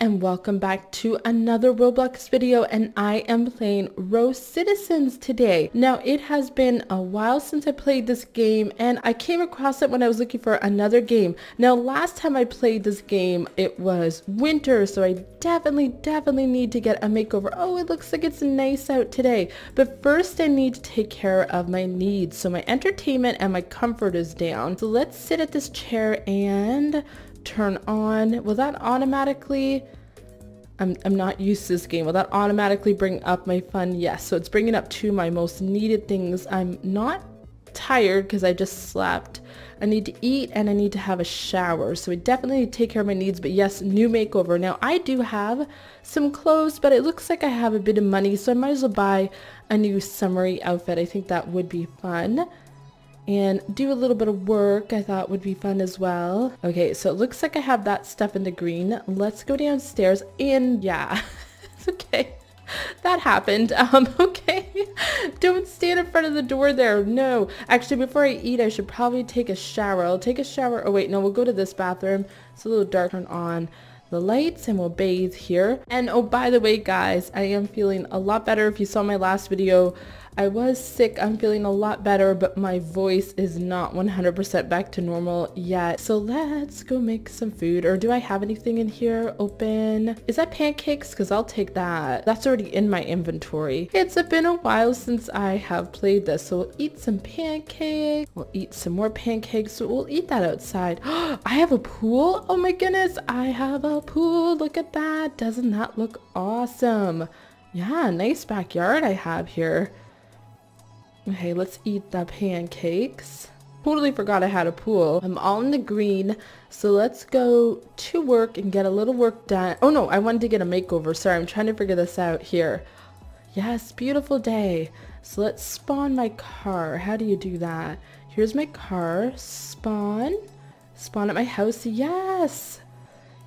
and welcome back to another Roblox video, and I am playing RoCitizens today. Now it has been a while since I played this game, and I came across it when I was looking for another game. Now last time I played this game it was winter, so I definitely need to get a makeover. Oh, it looks like it's nice out today, but first I need to take care of my needs. So my entertainment and my comfort is down, so let's sit at this chair and turn on. Will that automatically... I'm not used to this game. Will that automatically bring up my fun? Yes, so it's bringing up to my most needed things. I'm not tired because I just slept. I need to eat and I need to have a shower, so I definitely need to take care of my needs. But yes, new makeover. Now I do have some clothes, but it looks like I have a bit of money, so I might as well buy a new summery outfit. I think that would be fun. And do a little bit of work I thought would be fun as well. Okay, so it looks like I have that stuff in the green. Let's go downstairs and yeah, it's okay. That happened. Okay, don't stand in front of the door there. No, actually before I eat I should probably take a shower. I'll take a shower. Oh wait, no, we'll go to this bathroom. It's a little dark. Turn on the lights and we'll bathe here. And oh, by the way guys, I am feeling a lot better. If you saw my last video, I was sick. I'm feeling a lot better, but my voice is not 100% back to normal yet. So let's go make some food. Or do I have anything in here? Open. Is that pancakes? Because I'll take that. That's already in my inventory. It's been a while since I have played this, so we'll eat some pancakes. We'll eat some more pancakes. So we'll eat that outside. I have a pool. Oh my goodness, I have a pool. Look at that. Doesn't that look awesome? Yeah, nice backyard I have here. Okay, let's eat the pancakes. Totally forgot I had a pool. I'm all in the green, so let's go to work and get a little work done. Oh no, I wanted to get a makeover. Sorry, I'm trying to figure this out here. Yes, beautiful day. So let's spawn my car. How do you do that? Here's my car. Spawn. Spawn at my house. Yes!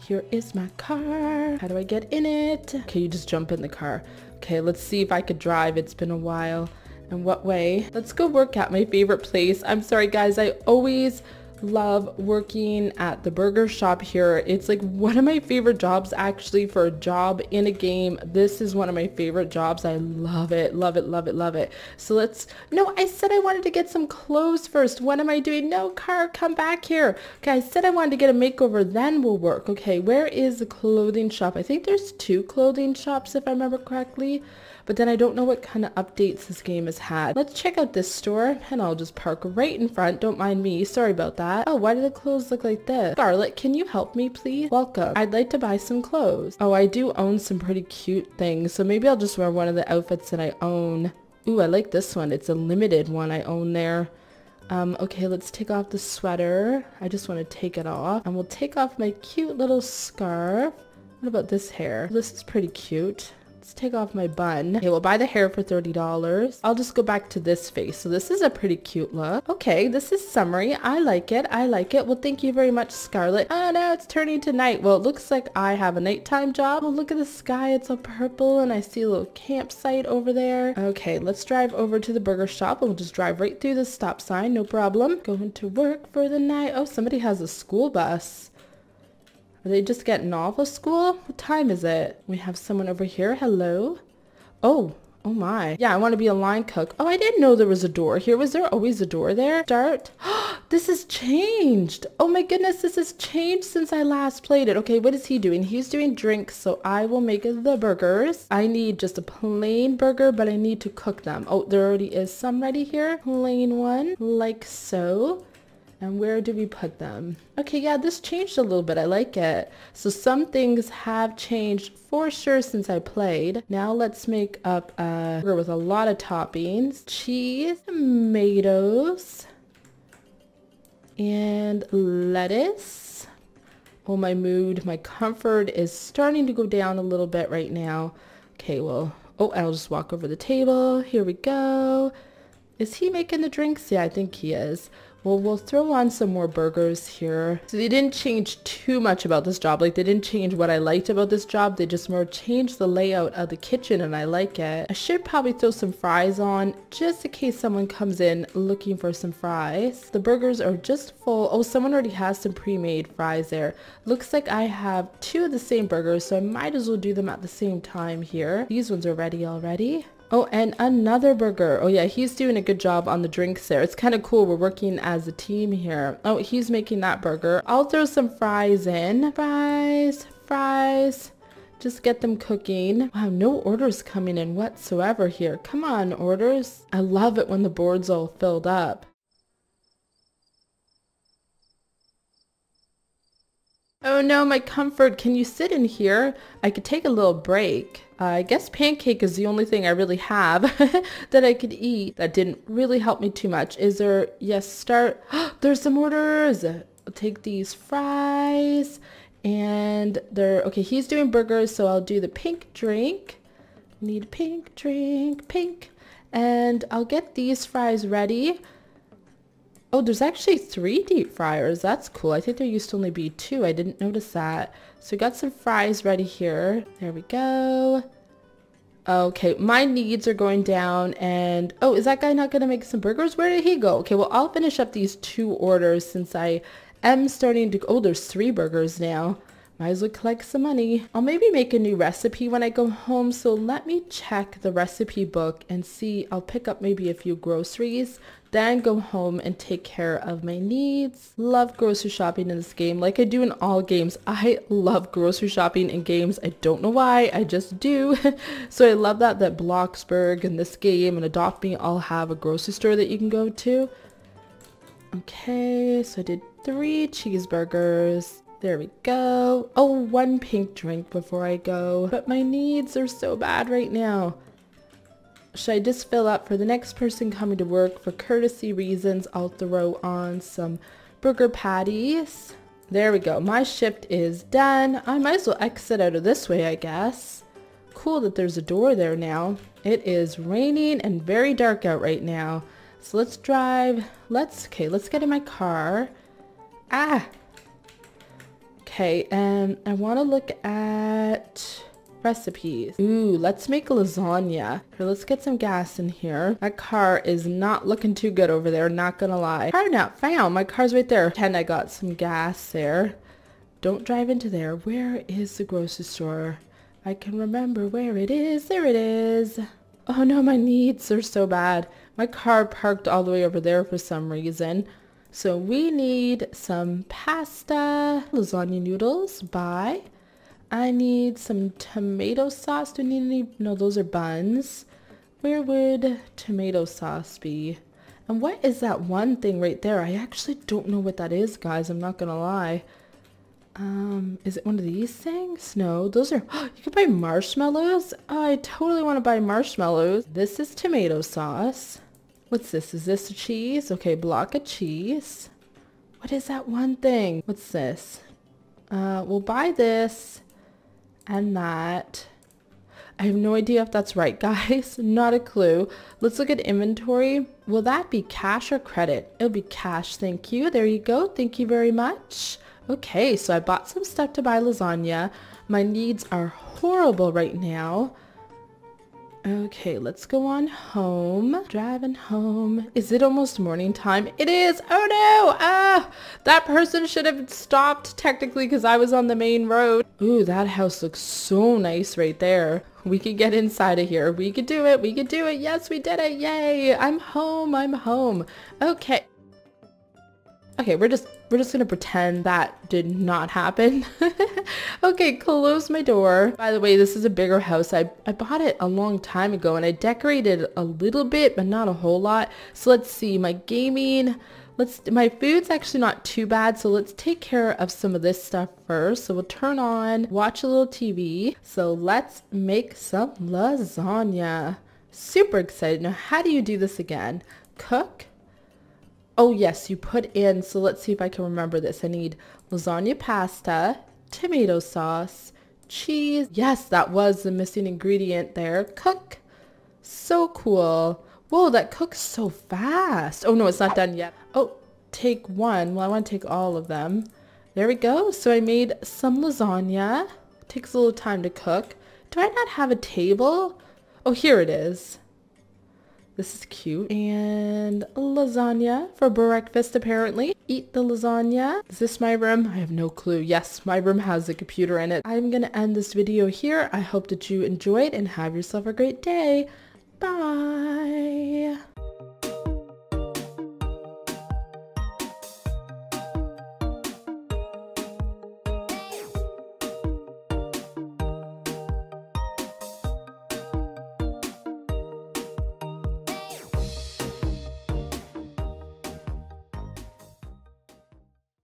Here is my car. How do I get in it? Okay, you just jump in the car. Okay, let's see if I could drive. It's been a while. In what way? Let's go work at my favorite place. I'm sorry guys, I always love working at the burger shop here. It's like one of my favorite jobs actually. For a job in a game, this is one of my favorite jobs. I love it, love it, love it, love it. So let's... no, I said I wanted to get some clothes first. What am I doing? No, car, come back here. Okay, I said I wanted to get a makeover, then we'll work. Okay, where is the clothing shop? I think there's two clothing shops if I remember correctly. But then I don't know what kind of updates this game has had. Let's check out this store, and I'll just park right in front. Don't mind me. Sorry about that. Oh, why do the clothes look like this? Scarlett, can you help me, please? Welcome. I'd like to buy some clothes. Oh, I do own some pretty cute things, so maybe I'll just wear one of the outfits that I own. Ooh, I like this one. It's a limited one I own there. Okay, let's take off the sweater. I just want to take it off. And we'll take off my cute little scarf. What about this hair? This is pretty cute. Let's take off my bun. Okay, we'll buy the hair for $30. I'll just go back to this face. So this is a pretty cute look. Okay, this is summery. I like it. I like it. Well, thank you very much, Scarlett. Oh no, it's turning to night. Well, it looks like I have a nighttime job. Oh, look at the sky. It's all purple, and I see a little campsite over there. Okay, let's drive over to the burger shop, and we'll just drive right through the stop sign. No problem. Going to work for the night. Oh, somebody has a school bus. Are they just getting off of school? What time is it? We have someone over here. Hello? Oh, oh my. Yeah, I want to be a line cook. Oh, I didn't know there was a door here. Was there always a door there? Start. This has changed. Oh my goodness, this has changed since I last played it. Okay, what is he doing? He's doing drinks, so I will make the burgers. I need just a plain burger, but I need to cook them. Oh, there already is some ready here. Plain one, like so. And where do we put them? Okay, yeah, this changed a little bit. I like it. So some things have changed for sure since I played. Now let's make up a burger with a lot of toppings. Cheese, tomatoes, and lettuce. Oh, my mood, my comfort is starting to go down a little bit right now. Okay, well, oh, I'll just walk over the table. Here we go. Is he making the drinks? Yeah, I think he is. Well, we'll throw on some more burgers here. So they didn't change too much about this job. Like, they didn't change what I liked about this job. They just more changed the layout of the kitchen, and I like it. I should probably throw some fries on just in case someone comes in looking for some fries. The burgers are just full. Oh, someone already has some pre-made fries there. Looks like I have two of the same burgers, so I might as well do them at the same time here. These ones are ready already. Oh, and another burger. Oh yeah, he's doing a good job on the drinks there. It's kind of cool. We're working as a team here. Oh, he's making that burger. I'll throw some fries in. Fries. Just get them cooking. Wow, no orders coming in whatsoever here. Come on, orders. I love it when the board's all filled up. Oh no, my comfort. Can you sit in here? I could take a little break. I guess pancake is the only thing I really have that I could eat. That didn't really help me too much. Is there... Yes, start. There's some orders. I'll take these fries. And they're... Okay, he's doing burgers, so I'll do the pink drink. Need a pink drink. Pink. And I'll get these fries ready. Oh, there's actually 3 deep fryers. That's cool. I think there used to only be 2. I didn't notice that. So we got some fries ready here. There we go. Okay, my needs are going down. And oh, is that guy not going to make some burgers? Where did he go? Okay, well, I'll finish up these 2 orders since I am starting to... Oh, there's 3 burgers now. Might as well collect some money. I'll maybe make a new recipe when I go home, so let me check the recipe book and see. I'll pick up maybe a few groceries, then go home and take care of my needs. Love grocery shopping in this game, like I do in all games. I love grocery shopping in games. I don't know why, I just do. So I love that Blocksburg and this game and Adopt Me all have a grocery store that you can go to. Okay, so I did 3 cheeseburgers. There we go. Oh, 1 pink drink before I go. But my needs are so bad right now. Should I just fill up for the next person coming to work? For courtesy reasons, I'll throw on some burger patties. There we go. My shift is done. I might as well exit out of this way, I guess. Cool that there's a door there now. It is raining and very dark out right now. So let's drive. Okay, let's get in my car. Okay, and I want to look at recipes. Ooh, let's make lasagna. Here, let's get some gas in here. That car is not looking too good over there, not gonna lie. Car not found. My car's right there. And I got some gas there. Don't drive into there. Where is the grocery store? I can remember where it is. There it is. Oh no, my needs are so bad. My car parked all the way over there for some reason. So we need some pasta, lasagna noodles, buy. I need some tomato sauce. Do we need any? No, those are buns. Where would tomato sauce be? And what is that one thing right there? I actually don't know what that is, guys. I'm not gonna lie. Is it one of these things? No, those are... Oh, you can buy marshmallows? Oh, I totally want to buy marshmallows. This is tomato sauce. What's this? Is this a cheese? Okay, block of cheese. What is that one thing? What's this? We'll buy this and that. I have no idea if that's right, guys. Not a clue. Let's look at inventory. Will that be cash or credit? It'll be cash. Thank you. There you go. Thank you very much. Okay, so I bought some stuff to buy lasagna. My needs are horrible right now. Okay, let's go on home. Driving home. Is it almost morning time? It is! Oh no! That person should have stopped technically because I was on the main road. Ooh, that house looks so nice right there. We could get inside of here. We could do it. We could do it. Yes, we did it. Yay! I'm home. I'm home. Okay. Okay, we're just gonna pretend that did not happen. Okay, close my door. By the way, this is a bigger house. I bought it a long time ago and I decorated a little bit, but not a whole lot. So let's see, my gaming, my food's actually not too bad. So let's take care of some of this stuff first. So we'll turn on, watch a little TV. So let's make some lasagna. Super excited. Now, how do you do this again? Cook. Oh yes, you put in, so let's see if I can remember this. I need lasagna pasta, tomato sauce, cheese. Yes, that was the missing ingredient there. Cook. So cool. Whoa, that cooks so fast. Oh no, it's not done yet. Oh, take one. Well, I want to take all of them. There we go. So I made some lasagna. Takes a little time to cook. Do I not have a table? Oh, here it is. This is cute. And lasagna for breakfast, apparently. Eat the lasagna. Is this my room? I have no clue. Yes, my room has a computer in it. I'm going to end this video here. I hope that you enjoyed and have yourself a great day. Bye.